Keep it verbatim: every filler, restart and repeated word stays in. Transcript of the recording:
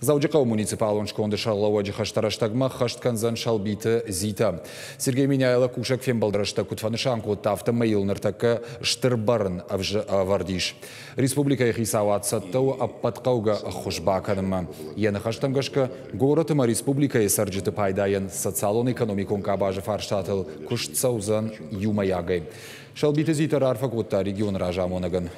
Заудикау муниципалон шконды шарлауаджи хаштараштагма хаштканзан шæлбиты зитæ. Сергей Меняйло кушæк фембæлдрæстæ куыдфæнышанкъо тафтæ мæйылнæртæккæ штырбæрын æвдиш. Республикæйы хисауацæттæу æппæтхъæугæ æххуызбакæнымæ. Йæны хæстæмгæшкæ горæтымæ республикæйы сæрджыты пайдайæн социалон-экономикон къабажы фарштатыл куыштсæудзæн иумæ йагæй. Шæлбиты зитæ рарфæг уыдта регионы ражамонæгæн.